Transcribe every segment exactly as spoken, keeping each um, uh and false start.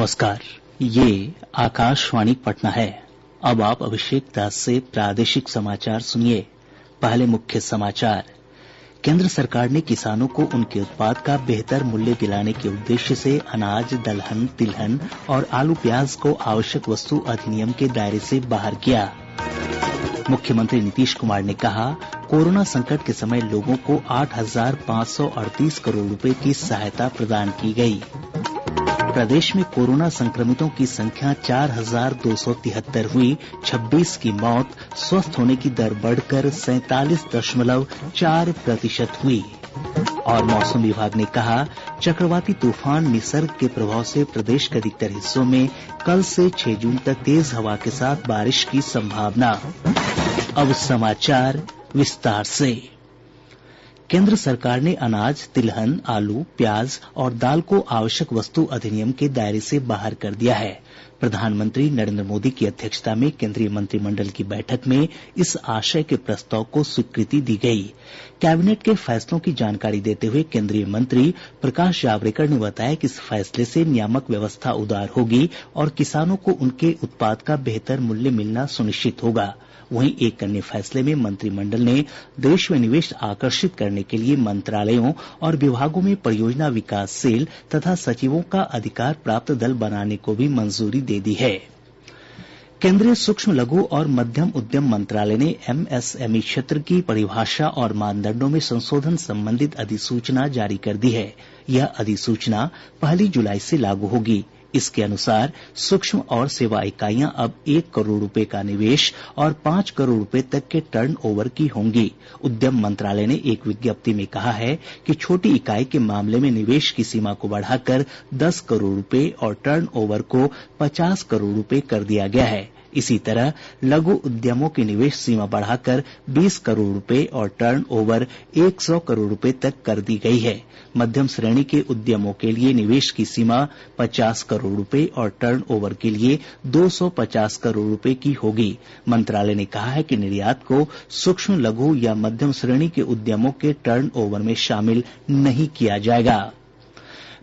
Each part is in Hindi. नमस्कार, ये आकाशवाणी पटना है। अब आप अभिषेक दास से प्रादेशिक समाचार सुनिए। पहले मुख्य समाचार। केंद्र सरकार ने किसानों को उनके उत्पाद का बेहतर मूल्य दिलाने के उद्देश्य से अनाज, दलहन, तिलहन और आलू प्याज को आवश्यक वस्तु अधिनियम के दायरे से बाहर किया। मुख्यमंत्री नीतीश कुमार ने कहा, कोरोना संकट के समय लोगों को आठ हज़ार पांच सौ अड़तीस करोड़ रुपए की सहायता प्रदान की गई। प्रदेश में कोरोना संक्रमितों की संख्या चार हज़ार दो सौ तिहत्तर हुई, छब्बीस की मौत। स्वस्थ होने की दर बढ़कर सैंतालीस दशमलव चार प्रतिशत हुई। और मौसम विभाग ने कहा, चक्रवाती तूफान निसर्ग के प्रभाव से प्रदेश के अधिकतर हिस्सों में कल से छह जून तक तेज हवा के साथ बारिश की संभावना। अब समाचार विस्तार से। केंद्र सरकार ने अनाज, तिलहन, आलू, प्याज और दाल को आवश्यक वस्तु अधिनियम के दायरे से बाहर कर दिया है। प्रधानमंत्री नरेंद्र मोदी की अध्यक्षता में केंद्रीय मंत्रिमंडल की बैठक में इस आशय के प्रस्ताव को स्वीकृति दी गई। कैबिनेट के फैसलों की जानकारी देते हुए केंद्रीय मंत्री प्रकाश जावड़ेकर ने बताया कि इस फैसले से नियामक व्यवस्था उदार होगी और किसानों को उनके उत्पाद का बेहतर मूल्य मिलना सुनिश्चित होगा। वहीं एक अन्य फैसले में मंत्रिमंडल ने देश में निवेश आकर्षित करने के लिए मंत्रालयों और विभागों में परियोजना विकास सेल तथा सचिवों का अधिकार प्राप्त दल बनाने को भी मंजूरी दे दी है। केंद्रीय सूक्ष्म लघु और मध्यम उद्यम मंत्रालय ने एमएसएमई क्षेत्र की परिभाषा और मानदंडों में संशोधन संबंधित अधिसूचना जारी कर दी है। यह अधिसूचना पहली जुलाई से लागू होगी। इसके अनुसार सूक्ष्म और सेवा इकाइयां अब एक करोड़ रुपए का निवेश और पांच करोड़ रुपए तक के टर्नओवर की होंगी। उद्यम मंत्रालय ने एक विज्ञप्ति में कहा है कि छोटी इकाई के मामले में निवेश की सीमा को बढ़ाकर दस करोड़ रुपए और टर्नओवर को पचास करोड़ रुपए कर दिया गया है। इसी तरह लघु उद्यमों की निवेश सीमा बढ़ाकर बीस करोड़ रुपए और टर्नओवर सौ करोड़ रुपए तक कर दी गई है। मध्यम श्रेणी के उद्यमों के लिए निवेश की सीमा पचास करोड़ रुपए और टर्नओवर के लिए दो सौ पचास करोड़ रुपए की होगी। मंत्रालय ने कहा है कि निर्यात को सूक्ष्म, लघु या मध्यम श्रेणी के उद्यमों के टर्नओवर में शामिल नहीं किया जाएगा।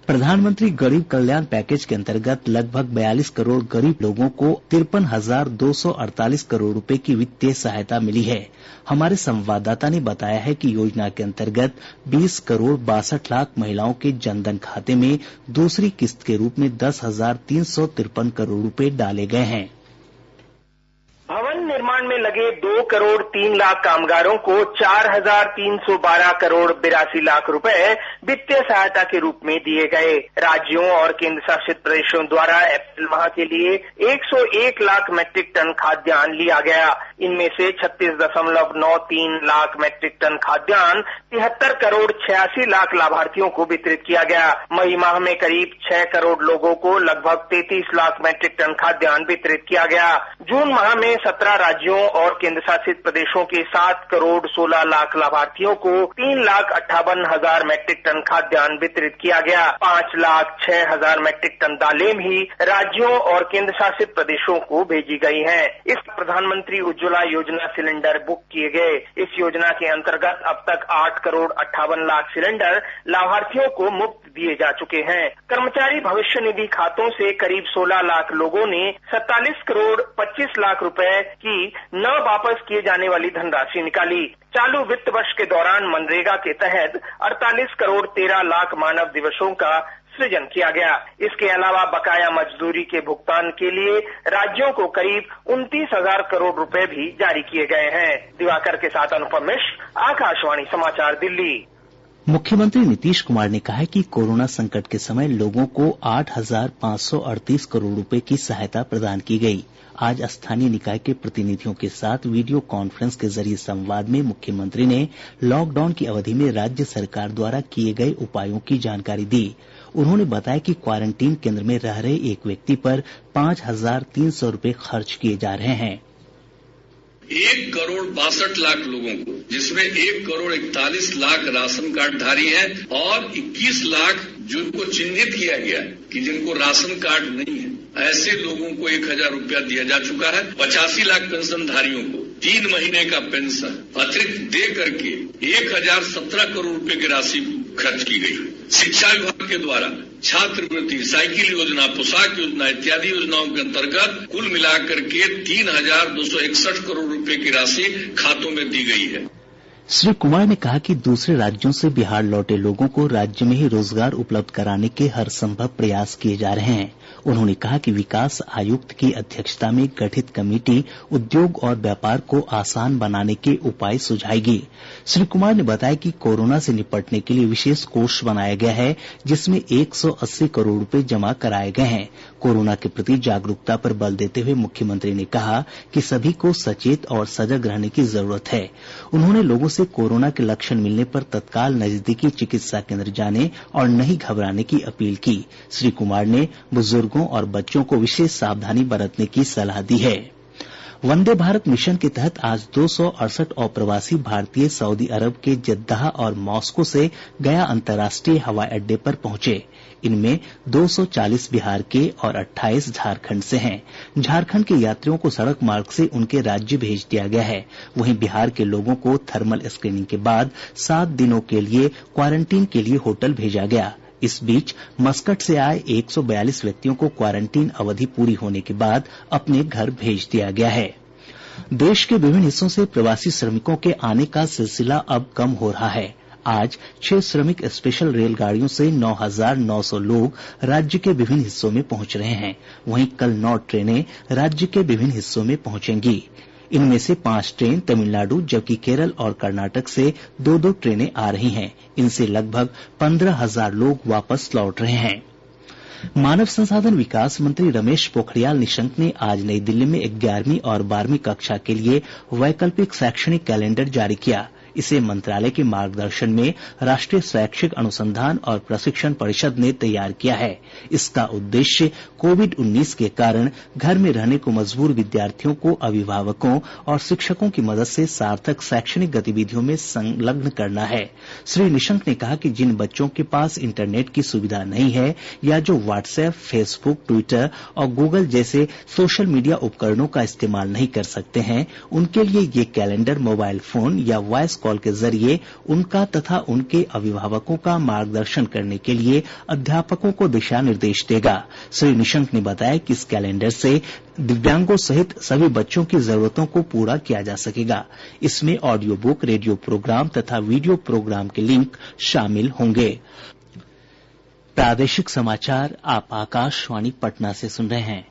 प्रधानमंत्री गरीब कल्याण पैकेज के अंतर्गत लगभग बयालीस करोड़ गरीब लोगों को तिरपन हजार दो सौ अड़तालीस करोड़ रुपए की वित्तीय सहायता मिली है। हमारे संवाददाता ने बताया है कि योजना के अंतर्गत बीस करोड़ बासठ लाख महिलाओं के जनधन खाते में दूसरी किस्त के रूप में दस हजार तीन सौ तिरपन करोड़ रुपए डाले गए हैं। भवन निर्माण में लगे दो करोड़ तीन लाख कामगारों को चार हजार तीन सौ बारह करोड़ बिरासी लाख रुपए वित्तीय सहायता के रूप में दिए गए। राज्यों और केंद्र शासित प्रदेशों द्वारा अप्रैल माह के लिए एक सौ एक लाख मीट्रिक टन खाद्यान्न लिया गया। इनमें से छत्तीस दशमलव नौ तीन लाख मीट्रिक टन खाद्यान्न तिहत्तर करोड़ छियासी लाख लाभार्थियों को वितरित किया गया। मई माह में करीब छह करोड़ लोगों को लगभग तैंतीस लाख मीट्रिक टन खाद्यान्न वितरित किया गया। जून माह में सत्रह राज्यों और केंद्र शासित प्रदेशों के सात करोड़ सोलह लाख लाभार्थियों को तीन लाख अट्ठावन हजार मीट्रिक टन खाद्यान्न वितरित किया गया। पांच लाख छह हजार मीट्रिक टन दालें भी राज्यों और केंद्र शासित प्रदेशों को भेजी गई हैं। इस प्रधानमंत्री उज्ज्वला योजना सिलेंडर बुक किए गए। इस योजना के अंतर्गत अब तक आठ करोड़ अट्ठावन लाख सिलेंडर लाभार्थियों को मुफ्त दिए जा चुके हैं। कर्मचारी भविष्य निधि खातों से करीब सोलह लाख लोगों ने सैतालीस करोड़ पच्चीस लाख रुपए की न वापस किए जाने वाली धनराशि निकाली। चालू वित्त वर्ष के दौरान मनरेगा के तहत अड़तालीस करोड़ तेरह लाख मानव दिवसों का सृजन किया गया। इसके अलावा बकाया मजदूरी के भुगतान के लिए राज्यों को करीब उनतीस हजार करोड़ रुपए भी जारी किए गए हैं। दिवाकर के साथ अनुपम मिश्र, आकाशवाणी समाचार, दिल्ली। मुख्यमंत्री नीतीश कुमार ने कहा है कि कोरोना संकट के समय लोगों को आठ हजार पांच सौ अड़तीस करोड़ रुपए की सहायता प्रदान की गई। आज स्थानीय निकाय के प्रतिनिधियों के साथ वीडियो कॉन्फ्रेंस के जरिए संवाद में मुख्यमंत्री ने लॉकडाउन की अवधि में राज्य सरकार द्वारा किए गए उपायों की जानकारी दी। उन्होंने बताया कि क्वारंटीन केंद्र में रह रहे एक व्यक्ति पर पांच हजार तीन सौ रूपये खर्च किए जा रहे हैं। एक करोड़ बासठ लाख लोगों को, जिसमें एक करोड़ इकतालीस लाख राशन कार्डधारी हैं और इक्कीस लाख जिनको चिन्हित किया गया है कि जिनको राशन कार्ड नहीं है, ऐसे लोगों को एक हजार रूपया दिया जा चुका है। पचासी लाख पेंशनधारियों को तीन महीने का पेंशन अतिरिक्त दे करके एक हजार सत्रह करोड़ रूपये की राशि खर्च की गई। शिक्षा विभाग के द्वारा छात्रवृत्ति, साइकिल योजना, पोशाक योजना इत्यादि योजनाओं के अंतर्गत कुल मिलाकर के तीन हजार दो सौ इकसठ करोड़ रुपए की राशि खातों में दी गई है। श्री कुमार ने कहा कि दूसरे राज्यों से बिहार लौटे लोगों को राज्य में ही रोजगार उपलब्ध कराने के हर संभव प्रयास किए जा रहे हैं। उन्होंने कहा कि विकास आयुक्त की अध्यक्षता में गठित कमेटी उद्योग और व्यापार को आसान बनाने के उपाय सुझाएगी। श्री कुमार ने बताया कि कोरोना से निपटने के लिए विशेष कोष बनाया गया है, जिसमें एक सौ अस्सी करोड़ रूपये जमा कराये गए हैं। कोरोना के प्रति जागरूकता पर बल देते हुए मुख्यमंत्री ने कहा कि सभी को सचेत और सजग रहने की जरूरत है। उन्होंने लोगों से कोरोना के लक्षण मिलने पर तत्काल नजदीकी चिकित्सा केंद्र जाने और नहीं घबराने की अपील की। श्री कुमार ने बुजुर्गों और बच्चों को विशेष सावधानी बरतने की सलाह दी है। वंदे भारत मिशन के तहत आज दो सौ अड़सठ अप्रवासी भारतीय सऊदी अरब के जद्दाह और मॉस्को से गया अंतर्राष्ट्रीय हवाई अड्डे पर पहुंचे। इनमें दो सौ चालीस बिहार के और अट्ठाईस झारखंड से हैं। झारखंड के यात्रियों को सड़क मार्ग से उनके राज्य भेज दिया गया है। वहीं बिहार के लोगों को थर्मल स्क्रीनिंग के बाद सात दिनों के लिए क्वारंटीन के लिए होटल भेजा गया। इस बीच मस्कट से आए एक सौ बयालीस व्यक्तियों को क्वारंटीन अवधि पूरी होने के बाद अपने घर भेज दिया गया है। देश के विभिन्न हिस्सों से प्रवासी श्रमिकों के आने का सिलसिला अब कम हो रहा है। आज छह श्रमिक स्पेशल रेलगाड़ियों से नौ हजार नौ सौ लोग राज्य के विभिन्न हिस्सों में पहुंच रहे हैं। वहीं कल नौ ट्रेनें राज्य के विभिन्न हिस्सों में पहुंचेंगी। इनमें से पांच ट्रेन तमिलनाडु जबकि केरल और कर्नाटक से दो दो ट्रेनें आ रही हैं। इनसे लगभग पंद्रह हजार लोग वापस लौट रहे हैं। मानव संसाधन विकास मंत्री रमेश पोखरियाल निशंक ने आज नई दिल्ली में ग्यारहवीं और बारहवीं कक्षा के लिए वैकल्पिक शैक्षणिक कैलेंडर जारी किया। इसे मंत्रालय के मार्गदर्शन में राष्ट्रीय शैक्षिक अनुसंधान और प्रशिक्षण परिषद ने तैयार किया है। इसका उद्देश्य कोविड उन्नीस के कारण घर में रहने को मजबूर विद्यार्थियों को अभिभावकों और शिक्षकों की मदद से सार्थक शैक्षणिक गतिविधियों में संलग्न करना है। श्री निशंक ने कहा कि जिन बच्चों के पास इंटरनेट की सुविधा नहीं है या जो व्हाट्सएप, फेसबुक, ट्विटर और गूगल जैसे सोशल मीडिया उपकरणों का इस्तेमाल नहीं कर सकते हैं, उनके लिए ये कैलेंडर मोबाइल फोन या वॉयस कॉल के जरिए उनका तथा उनके अभिभावकों का मार्गदर्शन करने के लिए अध्यापकों को दिशा निर्देश देगा। श्री निशंक ने बताया कि इस कैलेंडर से दिव्यांगों सहित सभी बच्चों की जरूरतों को पूरा किया जा सकेगा। इसमें ऑडियो बुक, रेडियो प्रोग्राम तथा वीडियो प्रोग्राम के लिंक शामिल होंगे। प्रादेशिक समाचार आप आकाशवाणी पटना से सुन रहे हैं।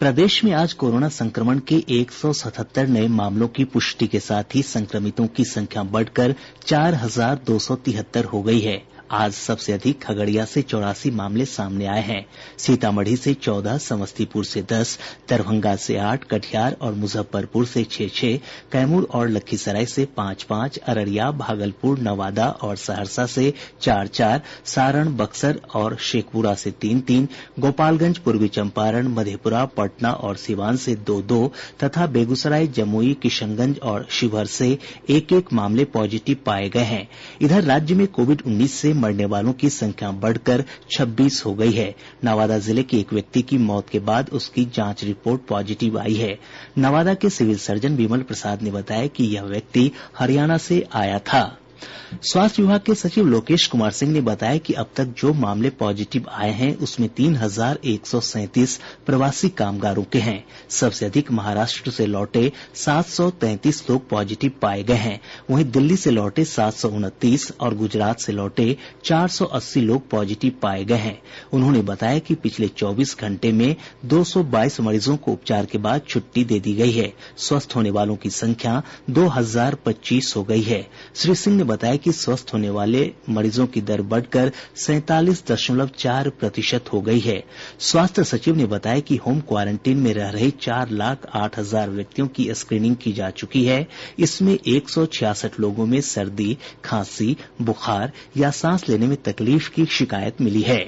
प्रदेश में आज कोरोना संक्रमण के एक सौ सतहत्तर नए मामलों की पुष्टि के साथ ही संक्रमितों की संख्या बढ़कर चार हजार दो सौ तिहत्तर हो गई है। आज सबसे अधिक खगड़िया से चौरासी मामले सामने आए हैं। सीतामढ़ी से चौदह, समस्तीपुर से दस, दरभंगा से आठ, कटिहार और मुजफ्फरपुर से छह छह, कैमूर और लखीसराय से पांच पांच, अररिया, भागलपुर, नवादा और सहरसा से चार चार, सारण, बक्सर और शेखपुरा से तीन तीन, गोपालगंज, पूर्वी चंपारण, मधेपुरा, पटना और सीवान से दो दो तथा बेगूसराय, जमुई, किशनगंज और शिवहर से एक एक मामले पॉजिटिव पाए गए हैं। इधर राज्य में कोविड उन्नीस से मरने वालों की संख्या बढ़कर छब्बीस हो गई है। नवादा जिले के एक व्यक्ति की मौत के बाद उसकी जांच रिपोर्ट पॉजिटिव आई है। नवादा के सिविल सर्जन विमल प्रसाद ने बताया कि यह व्यक्ति हरियाणा से आया था। स्वास्थ्य विभाग के सचिव लोकेश कुमार सिंह ने बताया कि अब तक जो मामले पॉजिटिव आए हैं उसमें तीन हजार एक सौ सैंतीस प्रवासी कामगारों के हैं। सबसे अधिक महाराष्ट्र से लौटे सात सौ तैंतीस लोग पॉजिटिव पाए गए हैं। वहीं दिल्ली से लौटे सात सौ उनतीस और गुजरात से लौटे चार सौ अस्सी लोग पॉजिटिव पाए गए हैं। उन्होंने बताया कि पिछले चौबीस घंटे में दो सौ बाईस मरीजों को उपचार के बाद छुट्टी दे दी गई है। स्वस्थ होने वालों की संख्या दो हजार पच्चीस हो गई है। श्री सिंह ने बताया कि स्वस्थ होने वाले मरीजों की दर बढ़कर सैंतालीस दशमलव चार प्रतिशत हो गई है। स्वास्थ्य सचिव ने बताया कि होम क्वारंटीन में रह रहे चार लाख आठ हजार व्यक्तियों की स्क्रीनिंग की जा चुकी है। इसमें एक सौ छियासठ लोगों में सर्दी, खांसी, बुखार या सांस लेने में तकलीफ की शिकायत मिली है।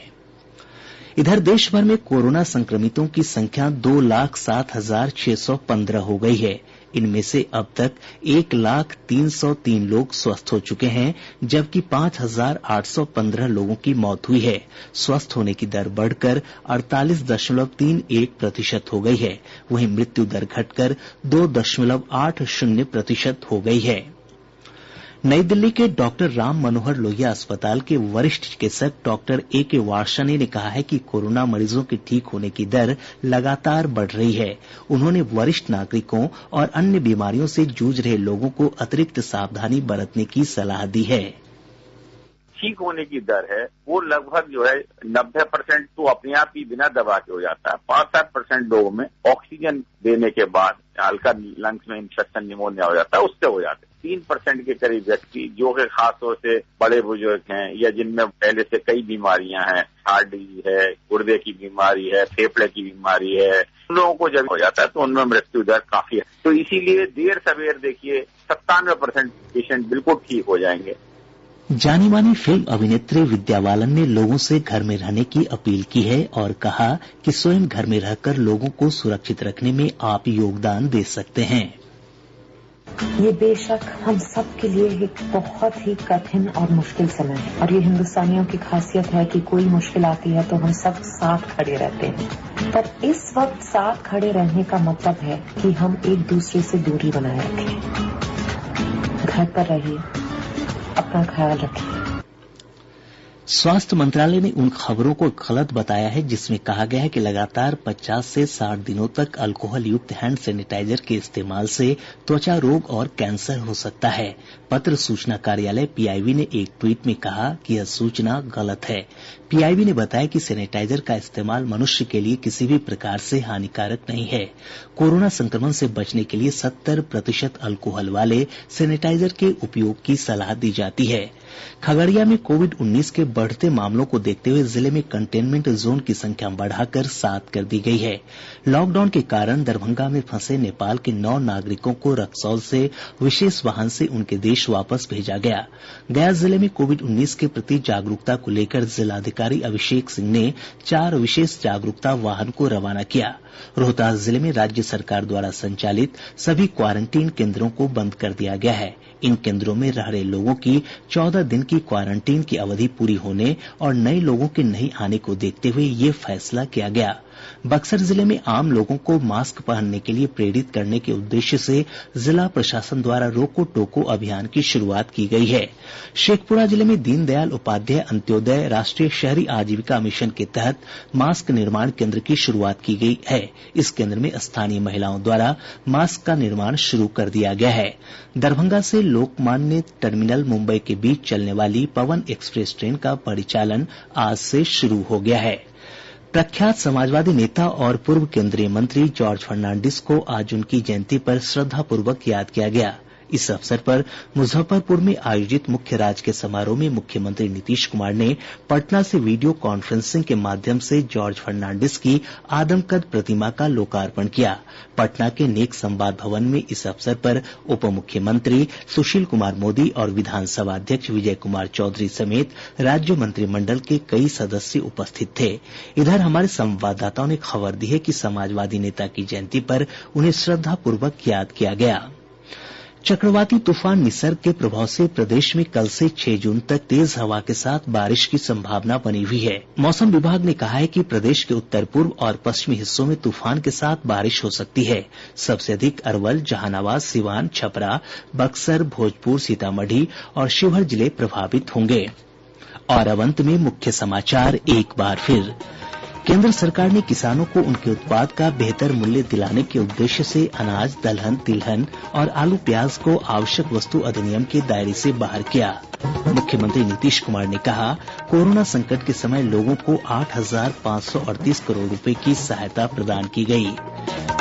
इधर देश भर में कोरोना संक्रमितों की संख्या दो लाख सात हजार छह सौ पंद्रह हो गई है। इनमें से अब तक एक लाख तीन सौ तीन लोग स्वस्थ हो चुके हैं, जबकि पांच हजार आठ सौ पंद्रह लोगों की मौत हुई है। स्वस्थ होने की दर बढ़कर अड़तालीस दशमलव तीन एक प्रतिशत हो गई है। वहीं मृत्यु दर घटकर दो दशमलव आठ शून्य प्रतिशत हो गई है। नई दिल्ली के डॉक्टर राम मनोहर लोहिया अस्पताल के वरिष्ठ चिकित्सक डॉक्टर एके वार्ष्णे ने कहा है कि कोरोना मरीजों के ठीक होने की दर लगातार बढ़ रही है। उन्होंने वरिष्ठ नागरिकों और अन्य बीमारियों से जूझ रहे लोगों को अतिरिक्त सावधानी बरतने की सलाह दी है। ठीक होने की दर है वो लगभग जो है नब्बे परसेंट तो अपने आप ही बिना दवा के हो जाता है। पांच सात परसेंट लोगों में ऑक्सीजन देने के बाद हल्का लंग्स में इंफेक्शन निमोनिया हो जाता है, उससे हो जाता है। तीन परसेंट के करीब व्यक्ति जो कि खासतौर से बड़े बुजुर्ग हैं या जिनमें पहले से कई बीमारियां हैं, हार्ट डिजीज है, गुर्दे की बीमारी है, फेफड़े की बीमारी है, उन लोगों को जब हो जाता है तो उनमें मृत्यु दर काफी है। तो इसीलिए देर सवेर देखिए सत्तानवे परसेंट पेशेंट बिल्कुल ठीक हो जाएंगे। जानी मानी फिल्म अभिनेत्री विद्या वालन ने लोगों से घर में रहने की अपील की है और कहा कि स्वयं घर में रहकर लोगों को सुरक्षित रखने में आप योगदान दे सकते हैं। ये बेशक हम सब के लिए एक बहुत ही कठिन और मुश्किल समय है और ये हिंदुस्तानियों की खासियत है कि कोई मुश्किल आती है तो हम सब साथ खड़े रहते हैं, पर इस वक्त साथ खड़े रहने का मतलब है कि हम एक दूसरे से दूरी बनाए रखें। घर पर रहिए, अपना ख्याल रखिए। स्वास्थ्य मंत्रालय ने उन खबरों को गलत बताया है जिसमें कहा गया है कि लगातार पचास से साठ दिनों तक अल्कोहल युक्त हैंड सैनिटाइजर के इस्तेमाल से त्वचा रोग और कैंसर हो सकता है। पत्र सूचना कार्यालय पीआईबी ने एक ट्वीट में कहा कि यह सूचना गलत है। पीआईबी ने बताया कि सैनिटाइजर का इस्तेमाल मनुष्य के लिए किसी भी प्रकार से हानिकारक नहीं है। कोरोना संक्रमण से बचने के लिए सत्तर प्रतिशत अल्कोहल वाले सैनिटाइजर के उपयोग की सलाह दी जाती है। खगड़िया में कोविड उन्नीस के बढ़ते मामलों को देखते हुए जिले में कंटेनमेंट जोन की संख्या बढ़ाकर सात कर दी गई है। लॉकडाउन के कारण दरभंगा में फंसे नेपाल के नौ नागरिकों को रक्सौल से विशेष वाहन से उनके देश वापस भेजा गया। गया जिले में कोविड उन्नीस के प्रति जागरूकता को लेकर जिलाधिकारी अभिषेक सिंह ने चार विशेष जागरूकता वाहन को रवाना किया। रोहतास जिले में राज्य सरकार द्वारा संचालित सभी क्वारंटीन केंद्रों को बंद कर दिया गया है। इन केंद्रों में रह रहे लोगों की चौदह दिन की क्वारंटीन की अवधि पूरी होने और नए लोगों के नहीं आने को देखते हुए ये फैसला किया गया। बक्सर जिले में आम लोगों को मास्क पहनने के लिए प्रेरित करने के उद्देश्य से जिला प्रशासन द्वारा रोको टोको अभियान की शुरुआत की गई है। शेखपुरा जिले में दीनदयाल उपाध्याय अंत्योदय राष्ट्रीय शहरी आजीविका मिशन के तहत मास्क निर्माण केंद्र की शुरुआत की गई है। इस केंद्र में स्थानीय महिलाओं द्वारा मास्क का निर्माण शुरू कर दिया गया है। दरभंगा से लोकमान्य टर्मिनल मुंबई के बीच चलने वाली पवन एक्सप्रेस ट्रेन का परिचालन आज से शुरू हो गया है। प्रख्यात समाजवादी नेता और पूर्व केंद्रीय मंत्री जॉर्ज फर्नांडिस को आज उनकी जयंती पर श्रद्धापूर्वक याद किया गया। इस अवसर पर मुजफ्फरपुर में आयोजित मुख्य राजकीय समारोह में मुख्यमंत्री नीतीश कुमार ने पटना से वीडियो कॉन्फ्रेंसिंग के माध्यम से जॉर्ज फर्नांडिस की आदमकद प्रतिमा का लोकार्पण किया। पटना के नेक संवाद भवन में इस अवसर पर उप मुख्यमंत्री सुशील कुमार मोदी और विधानसभा अध्यक्ष विजय कुमार चौधरी समेत राज्य मंत्रिमंडल के कई सदस्य उपस्थित थे। इधर हमारे संवाददाताओं ने खबर दी है कि समाजवादी नेता की जयंती पर उन्हें श्रद्धापूर्वक याद किया गया। चक्रवाती तूफान निसर्ग के प्रभाव से प्रदेश में कल से छह जून तक तेज हवा के साथ बारिश की संभावना बनी हुई है। मौसम विभाग ने कहा है कि प्रदेश के उत्तर पूर्व और पश्चिमी हिस्सों में तूफान के साथ बारिश हो सकती है। सबसे अधिक अरवल, जहानाबाद, सिवान, छपरा, बक्सर, भोजपुर, सीतामढ़ी और शिवहर जिले प्रभावित होंगे। और अब अंत में मुख्य समाचार एक बार फिर। केंद्र सरकार ने किसानों को उनके उत्पाद का बेहतर मूल्य दिलाने के उद्देश्य से अनाज, दलहन, तिलहन और आलू प्याज को आवश्यक वस्तु अधिनियम के दायरे से बाहर किया। मुख्यमंत्री नीतीश कुमार ने कहा, कोरोना संकट के समय लोगों को आठ हजार पांच सौ अड़तीस करोड़ रुपए की सहायता प्रदान की गई।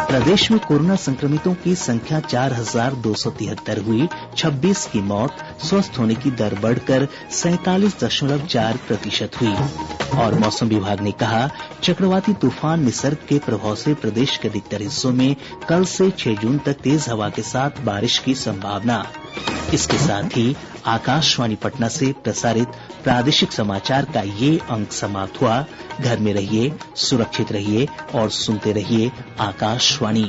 प्रदेश में कोरोना संक्रमितों की संख्या चार हजार दो सौ तिहत्तर हुई, छब्बीस की मौत, स्वस्थ होने की दर बढ़कर सैंतालीस दशमलव चार प्रतिशत हुई। और मौसम विभाग ने कहा, चक्रवाती तूफान निसर्ग के प्रभाव से प्रदेश के अधिकतर हिस्सों में कल से छह जून तक तेज हवा के साथ बारिश की संभावना। इसके साथ ही आकाशवाणी पटना से प्रसारित प्रादेशिक समाचार का ये अंक समाप्त हुआ। घर में रहिए, सुरक्षित रहिए और सुनते रहिए आकाशवाणी।